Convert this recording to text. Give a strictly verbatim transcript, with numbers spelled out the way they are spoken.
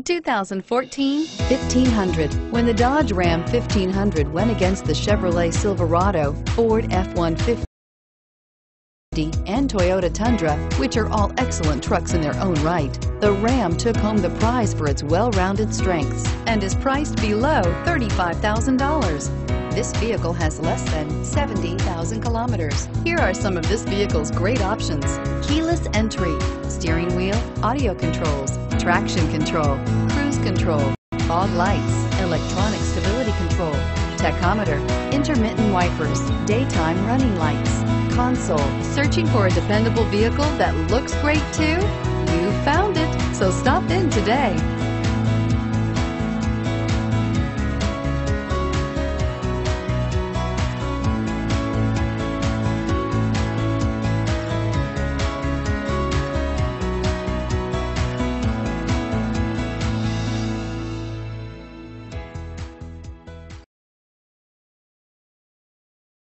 The two thousand fourteen fifteen hundred. When the Dodge Ram fifteen hundred went against the Chevrolet Silverado, Ford F one fifty, and Toyota Tundra, which are all excellent trucks in their own right, the Ram took home the prize for its well-rounded strengths and is priced below thirty-five thousand dollars. This vehicle has less than seventy thousand kilometers. Here are some of this vehicle's great options: keyless entry, steering wheel audio controls, traction control, cruise control, fog lights, electronic stability control, tachometer, intermittent wipers, daytime running lights, console. Searching for a dependable vehicle that looks great too? You found it, so stop in today.